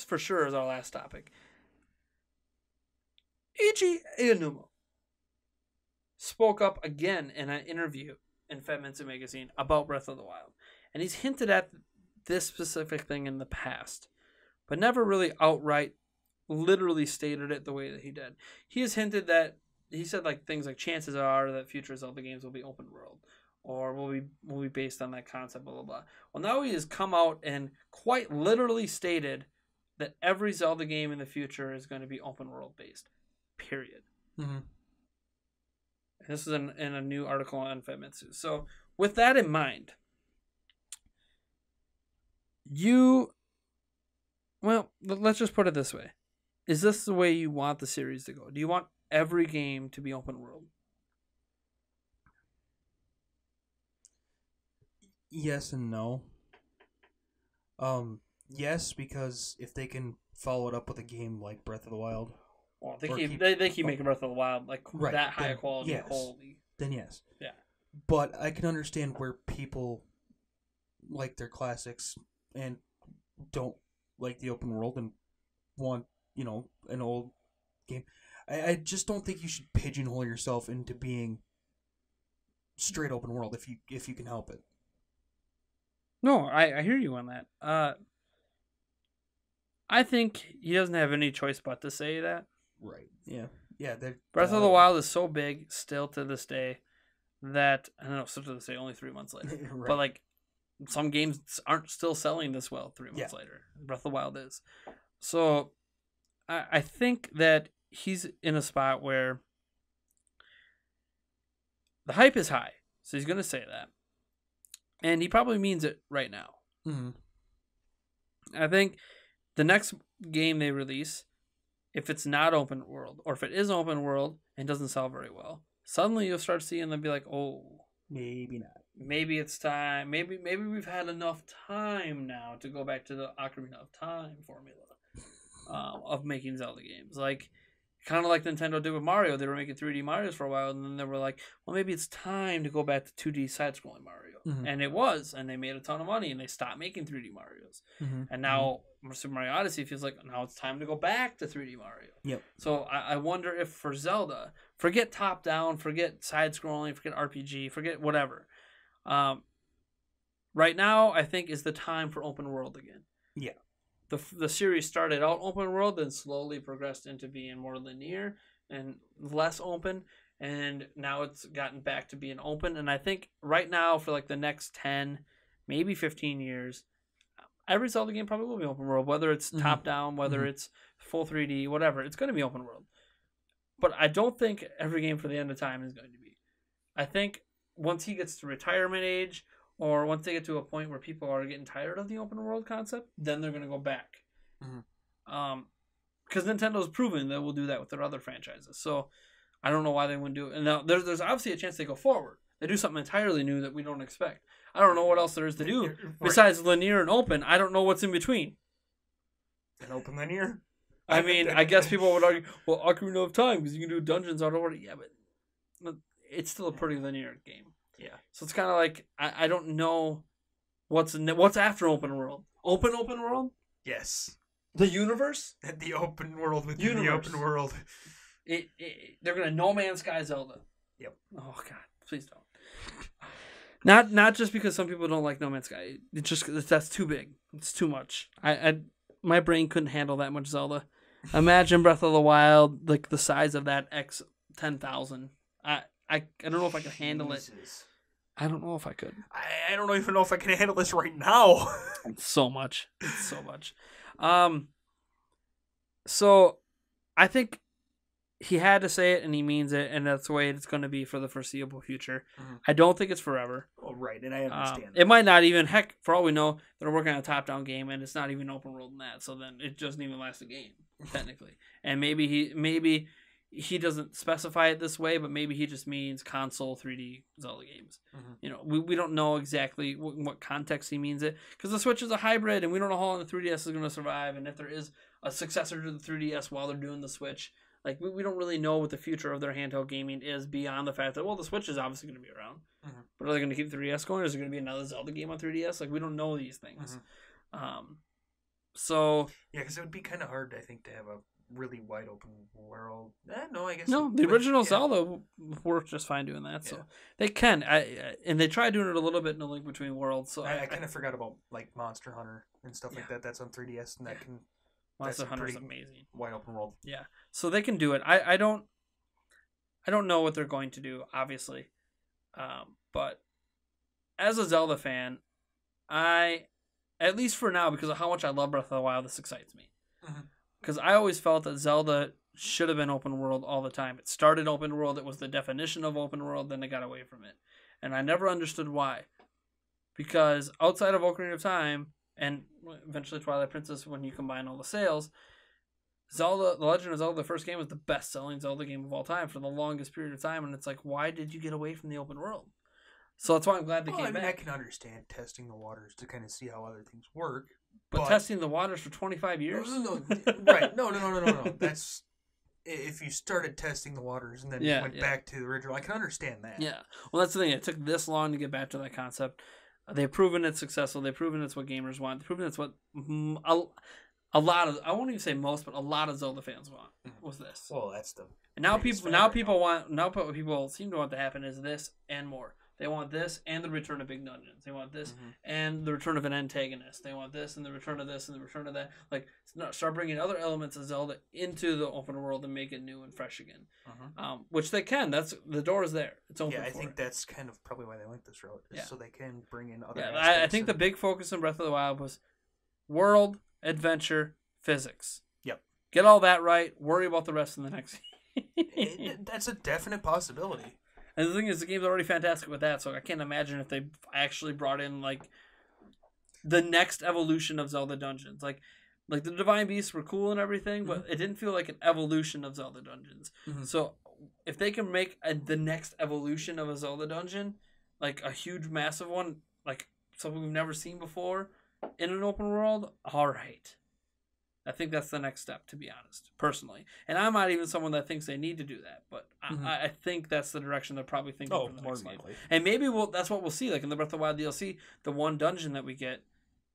this for sure is our last topic. Eiji Aonuma spoke up again in an interview in Famitsu magazine about Breath of the Wild, and he's hinted at this specific thing in the past, but never really outright literally stated it the way that he did. He has hinted that he said like things like chances are that future Zelda games will be open world or will be based on that concept, blah blah blah. Well, now he has come out and quite literally stated that every Zelda game in the future is going to be open world based. Period. Mm-hmm. And this is in a new article on Famitsu. So with that in mind, well, let's just put it this way. Is this the way you want the series to go? Do you want every game to be open world? Yes and no. Yes, because if they can follow it up with a game like Breath of the Wild. Well, they keep making Breath of the Wild like right, that high quality. Yes. Quality. Then yes. Yeah. But I can understand where people like their classics and don't like the open world and want, you know, an old game. I just don't think you should pigeonhole yourself into being straight open world if you can help it. No, I hear you on that. I think he doesn't have any choice but to say that. Right. Yeah. Yeah. Breath of the Wild is so big still to this day that, I don't know, still to this day, only 3 months later. Right. But like some games aren't still selling this well 3 months later. Breath of the Wild is. So I think that he's in a spot where the hype is high. So he's going to say that. And he probably means it right now. Mm-hmm. I think the next game they release, if it's not open world, or if it is open world and doesn't sell very well, suddenly you'll start seeing them be like, oh, maybe not. Maybe it's time. Maybe we've had enough time now to go back to the Ocarina of Time formula of making Zelda games. Like, kind of like Nintendo did with Mario. They were making 3D Marios for a while, and then they were like, well, maybe it's time to go back to 2D side-scrolling Mario. Mm-hmm. And it was, and they made a ton of money, and they stopped making 3D Marios. Mm-hmm. And now Super Mario Odyssey feels like, now it's time to go back to 3D Mario. Yep. So I wonder if for Zelda, forget top-down, forget side-scrolling, forget RPG, forget whatever. Right now, I think, is the time for open world again. Yeah. The series started out open world, then slowly progressed into being more linear and less open, and now it's gotten back to being open. And I think right now, for like the next 10, maybe 15 years, every Zelda game probably will be open world, whether it's mm-hmm. top down, whether mm-hmm. it's full 3D, whatever. It's going to be open world. But I don't think every game for the end of time is going to be. I think once he gets to retirement age, or once they get to a point where people are getting tired of the open world concept, then they're going to go back. Mm-hmm. Because Nintendo's proven that we'll do that with their other franchises. So I don't know why they wouldn't do it. And now there's obviously a chance they go forward. They do something entirely new that we don't expect. I don't know what else there is to do besides linear and open. I don't know what's in between. An open linear? I mean, I guess people would argue, well, Ocarina of Time, because you can do dungeons all over. Yeah, but it's still a pretty linear game. Yeah. So it's kind of like, I don't know what's after open world. Open world? Yes. The universe? The open world within the open world. They're going to No Man's Sky Zelda. Yep. Oh, God. Please don't. Not just because some people don't like No Man's Sky. It's just that's too big. It's too much. My brain couldn't handle that much Zelda. Imagine Breath of the Wild, like the size of that x 10,000. I don't know if I could handle it. I don't know if I could. I don't even know if I can handle this right now. It's so much. So I think he had to say it and he means it, and that's the way it's going to be for the foreseeable future. Mm-hmm. I don't think it's forever. Oh, right, and I understand that. It might not even, heck, for all we know, they're working on a top-down game, and it's not even open world in that, so then it doesn't even last a game, technically. And maybe he doesn't specify it this way, but maybe he just means console 3D Zelda games. Mm-hmm. You know, we don't know exactly what context he means it, because the Switch is a hybrid, and we don't know how long the 3DS is going to survive, and if there is a successor to the 3DS while they're doing the Switch. Like, we don't really know what the future of their handheld gaming is beyond the fact that, well, the Switch is obviously going to be around. Mm-hmm. But are they going to keep 3DS going, or is there going to be another Zelda game on 3DS? Like, we don't know these things. Mm-hmm. So yeah, because it would be kind of hard, I think, to have a really wide open world. The original Zelda worked just fine doing that. Yeah. So they can, and they tried doing it a little bit in A Link Between Worlds. So I kind of forgot about like Monster Hunter and stuff like that. That's on 3DS, and that can. Monster Hunter is amazing. Wide open world. Yeah, so they can do it. I don't know what they're going to do, obviously, but as a Zelda fan, I, at least for now, because of how much I love Breath of the Wild, this excites me. Because I always felt that Zelda should have been open world all the time. It started open world. It was the definition of open world. Then they got away from it, and I never understood why. Because outside of Ocarina of Time and eventually Twilight Princess, when you combine all the sales, Zelda, The Legend of Zelda, the first game, was the best-selling Zelda game of all time for the longest period of time, and it's like, why did you get away from the open world? So that's why I'm glad they came back. I can understand testing the waters to kind of see how other things work. But testing the waters for 25 years? No. Right. No. That's... If you started testing the waters and then went back to the original, I can understand that. Yeah. Well, that's the thing. It took this long to get back to that concept. They've proven it's successful. They've proven it's what gamers want. They've proven it's what a lot of, I won't even say most, but a lot of Zelda fans want was this. Well, that's the now what people seem to want to happen is this and more. They want this and the return of big dungeons. They want this and the return of an antagonist. They want this and the return of this and the return of that. Like, start bringing other elements of Zelda into the open world and make it new and fresh again, which they can. That's the door is there. It's open. Yeah, I think that's kind of probably why they went this route. So they can bring in other. Yeah, I think the big focus in Breath of the Wild was world, adventure, physics. Yep. Get all that right. Worry about the rest in the next. That's a definite possibility. And the thing is, the game's already fantastic with that, so I can't imagine if they actually brought in, like, the next evolution of Zelda Dungeons. Like the Divine Beasts were cool and everything, but it didn't feel like an evolution of Zelda Dungeons. So if they can make the next evolution of a Zelda Dungeon, like a huge, massive one, like something we've never seen before in an open world, all right. I think that's the next step, to be honest, personally. And I'm not even someone that thinks they need to do that, but I think that's the direction they're probably thinking. Oh, more likely. And maybe that's what we'll see. Like in the Breath of the Wild DLC, the one dungeon that we get,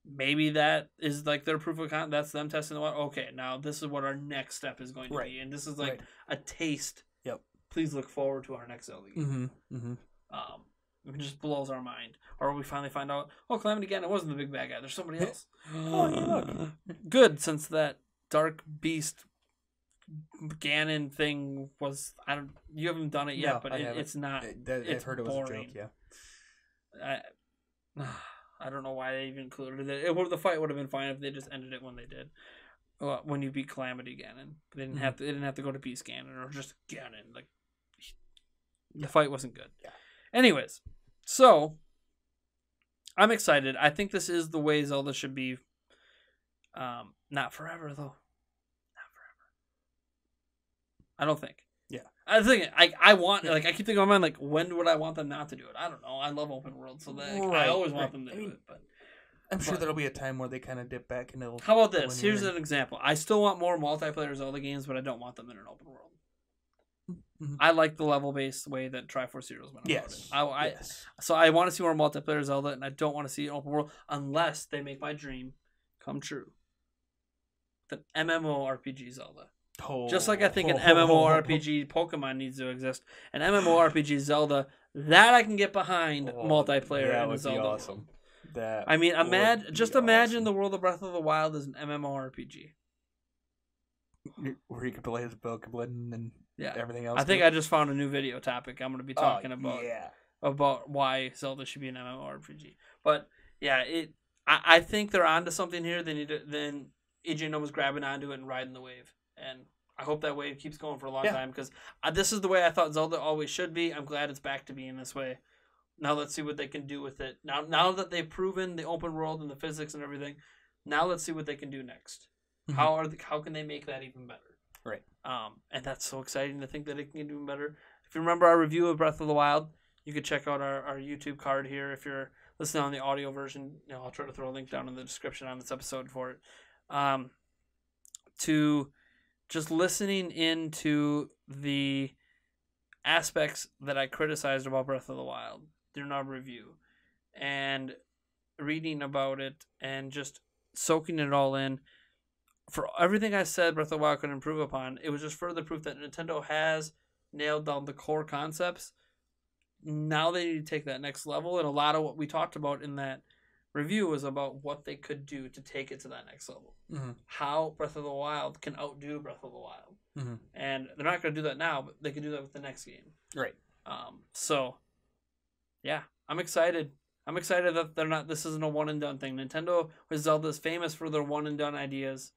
maybe that is like their proof of concept. That's them testing the water. Okay, now this is what our next step is going to be, and this is like a taste. Yep. Please look forward to our next Zelda game. It just blows our mind. Or we finally find out, oh, Calamity Ganon wasn't the big bad guy. There's somebody else. Oh, you look. Good, since that dark beast Ganon thing was... You haven't done it yet, no, but it's not... I've heard it was boring. A joke, yeah. I don't know why they even included it. The fight would have been fine if they just ended it when they did. When you beat Calamity Ganon. They didn't have to, go to Beast Ganon or just Ganon. Like, the fight wasn't good. Yeah. Anyways... So, I'm excited. I think this is the way Zelda should be. Not forever, though. Not forever. I don't think. Yeah. I think I want, like, I keep thinking in my mind, like, when would I want them not to do it? I don't know. I love open world, so that, like, I always want them to do it. But I'm sure there'll be a time where they kind of dip back and it'll. How about this? Here's an example. I still want more multiplayer Zelda games, but I don't want them in an open world. I like the level-based way that Triforce Heroes went about it. So I want to see more multiplayer Zelda, and I don't want to see an open world unless they make my dream come true. The MMORPG Zelda. Oh, just like I think an MMORPG Pokemon needs to exist, an MMORPG Zelda, that I can get behind multiplayer in a Zelda. That would be awesome. I mean, imagine the world of Breath of the Wild is an MMORPG. Where you could play as Bokoblin and... Yeah, everything else. I think I just found a new video topic I'm going to be talking about why Zelda should be an MMORPG. But yeah, I think they're onto something here. They need to. Then Eiji Aonuma was grabbing onto it and riding the wave, and I hope that wave keeps going for a long time, because this is the way I thought Zelda always should be. I'm glad it's back to being this way. Now let's see what they can do with it. Now that they've proven the open world and the physics and everything, now let's see what they can do next. How can they make that even better? Right. And that's so exciting to think that it can do better. If you remember our review of Breath of the Wild, you could check out our YouTube card here. If you're listening on the audio version, I'll try to throw a link down in the description on this episode for it. To just listening into the aspects that I criticized about Breath of the Wild during our review and reading about it and just soaking it all in. For everything I said Breath of the Wild could improve upon, it was just further proof that Nintendo has nailed down the core concepts. Now they need to take that next level, and a lot of what we talked about in that review was about what they could do to take it to that next level. Mm-hmm. How Breath of the Wild can outdo Breath of the Wild. Mm-hmm. And they're not going to do that now, but they can do that with the next game. Right. So, yeah, I'm excited. I'm excited that they're not. This isn't a one and done thing. Nintendo with Zelda is famous for their one and done ideas.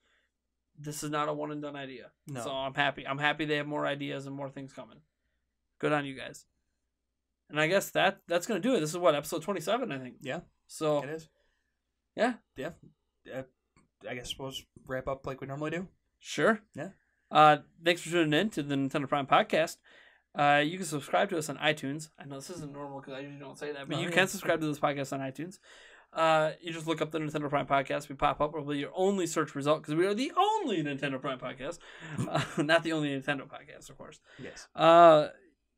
This is not a one and done idea. No. So I'm happy. I'm happy they have more ideas and more things coming. Good on you guys. And I guess that's gonna do it. This is what, episode 27, I think. Yeah. So it is. Yeah. Yeah. I guess we'll just wrap up like we normally do. Sure. Yeah. Thanks for tuning in to the Nintendo Prime Podcast. You can subscribe to us on iTunes. I know this isn't normal because I usually don't say that, but you can subscribe to this podcast on iTunes. You just look up the Nintendo Prime Podcast. We pop up. It'll be your only search result because we are the only Nintendo Prime Podcast. Not the only Nintendo podcast, of course. Yes.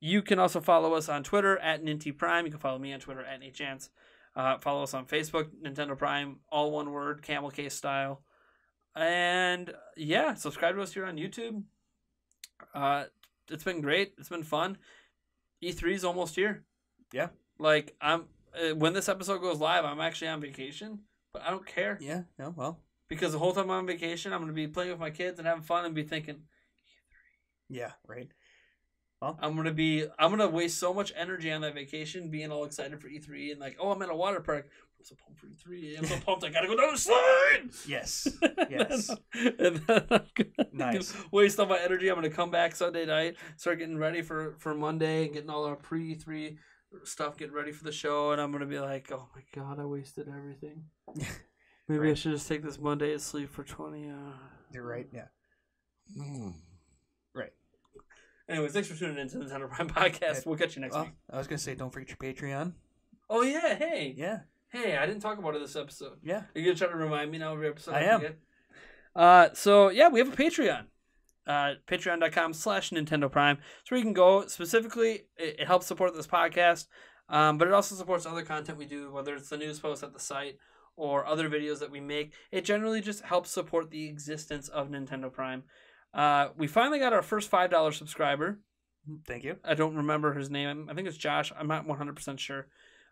You can also follow us on Twitter at Ninty Prime. You can follow me on Twitter at NateChance. Follow us on Facebook, Nintendo Prime, all one word, camel case style. And yeah, subscribe to us here on YouTube. It's been great. It's been fun. E3 is almost here. Yeah. Like, I'm when this episode goes live, I'm actually on vacation, but I don't care. Yeah. No. Well, because the whole time I'm on vacation, I'm gonna be playing with my kids and having fun and be thinking E3. Yeah. Right. Well, I'm gonna waste so much energy on that vacation being all excited for E3 and like, oh, I'm at a water park. I'm so pumped for E3. I'm so pumped. I gotta go down the slide. Yes. Yes. and then I'm gonna nice. Waste all my energy. I'm gonna come back Sunday night, start getting ready for Monday and getting all our pre-E3 stuff, getting ready for the show, and I'm gonna be like, oh my god, I wasted everything. Maybe right. I should just take this Monday and sleep for 20 hours. You're right. Yeah. Mm. Right. Anyways, thanks for tuning in to the Nintendo Prime Podcast. We'll catch you next week. I was going to say, don't forget your Patreon. Oh, yeah. Hey. Yeah. Hey, I didn't talk about it this episode. Yeah. You're going to try to remind me now every episode? I am. So, yeah, we have a Patreon. Patreon.com/Nintendo Prime. So you can go. Specifically, it helps support this podcast, but it also supports other content we do, whether it's the news posts at the site or other videos that we make. It generally just helps support the existence of Nintendo Prime. We finally got our first $5 subscriber. Thank you. I don't remember his name. I think it's Josh. I'm not 100% sure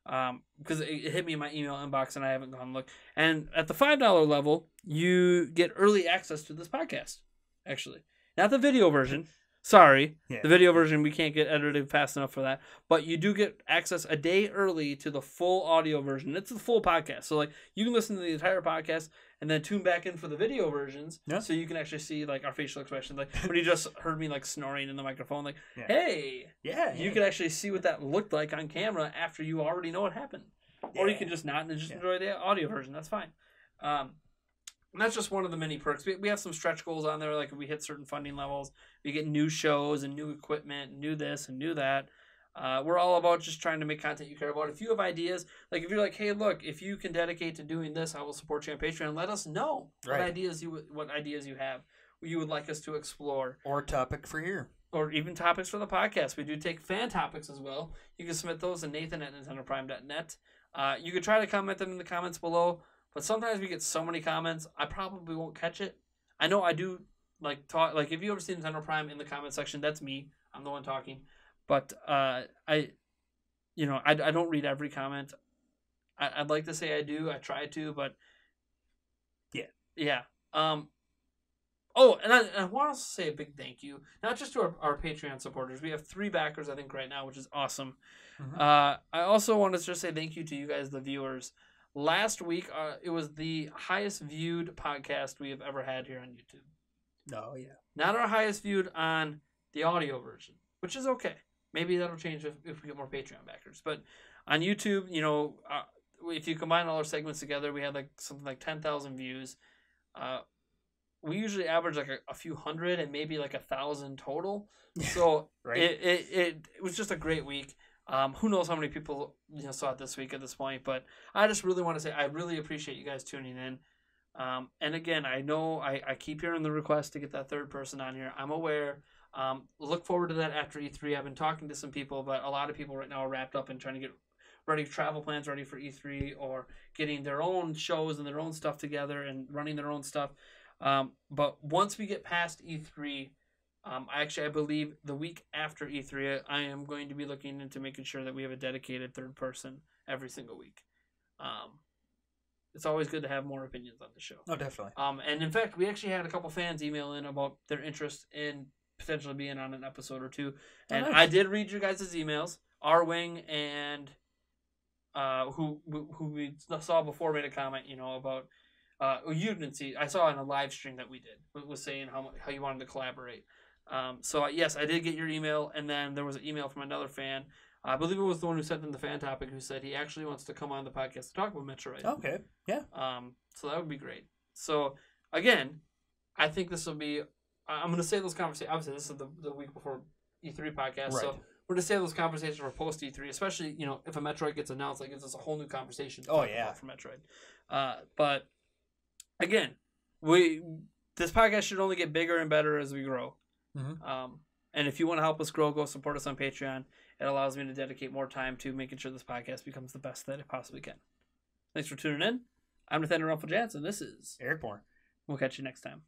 because it hit me in my email inbox and I haven't gone and looked. And at the $5 level, you get early access to this podcast, actually. Not the video version. Sorry. Yeah. The video version, we can't get edited fast enough for that. But you do get access a day early to the full audio version. It's the full podcast. So, like, you can listen to the entire podcast and then tune back in for the video versions. Yeah. So you can actually see, like, our facial expressions. Like, when you just heard me, like, snoring in the microphone, like, yeah. Hey. Yeah. You can actually see what that looked like on camera after you already know what happened. Yeah. Or you can just not and just enjoy the audio version. That's fine. And that's just one of the many perks. We have some stretch goals on there. Like, if we hit certain funding levels, we get new shows and new equipment, new this and new that. We're all about just trying to make content you care about. If you have ideas, like if you're like, hey, look, if you can dedicate to doing this, I will support you on Patreon. Let us know what ideas you have, what you would like us to explore. Or topic for here. Or even topics for the podcast. We do take fan topics as well. You can submit those to Nathan@NintendoPrime.net. You could try to comment them in the comments below. But sometimes we get so many comments, I probably won't catch it. I know I do, like, talk. Like, if you ever see Nintendo Prime in the comment section, that's me. I'm the one talking. But I don't read every comment. I'd like to say I do. I try to, but yeah. Oh, and I want to say a big thank you, not just to our Patreon supporters. We have 3 backers, I think, right now, which is awesome. Mm-hmm. I also want to just say thank you to you guys, the viewers. Last week, it was the highest viewed podcast we have ever had here on YouTube. Oh, yeah. Not our highest viewed on the audio version, which is okay. Maybe that'll change if we get more Patreon backers. But on YouTube, you know, if you combine all our segments together, we had like something like 10,000 views. We usually average like a few hundred and maybe like 1,000 total. So right? It was just a great week. Who knows how many people saw it this week at this point, but I just really want to say I really appreciate you guys tuning in. And again, I know I keep hearing the request to get that third person on here. I'm aware. Look forward to that after E3. I've been talking to some people, but a lot of people right now are wrapped up in trying to get ready travel plans ready for E3 or getting their own shows and their own stuff together and running their own stuff. But once we get past E3, I believe the week after E3, I am going to be looking into making sure that we have a dedicated third person every single week. It's always good to have more opinions on the show. Oh, definitely. And in fact, we actually had a couple fans email in about their interest in potentially being on an episode or two. And I did read your guys' emails. Arwing and who we saw before made a comment, you know, about you didn't see. I saw in a live stream that we did was saying how you wanted to collaborate. So yes, I did get your email, and then there was an email from another fan. I believe it was the one who sent in the fan topic, who said he actually wants to come on the podcast to talk about Metroid. Okay, yeah. So that would be great. So again, I think this will be. I'm going to save those conversations. Obviously, this is the week before E3 podcast, right. So we're going to save those conversations for post E3, especially if a Metroid gets announced, like it's just a whole new conversation. To talk about for Metroid. But again, this podcast should only get bigger and better as we grow. Mm-hmm. And if you want to help us grow, go support us on Patreon. It allows me to dedicate more time to making sure this podcast becomes the best that it possibly can. Thanks for tuning in. I'm Nathaniel Rumpel-Jansen. This is Eric Bourne. We'll catch you next time.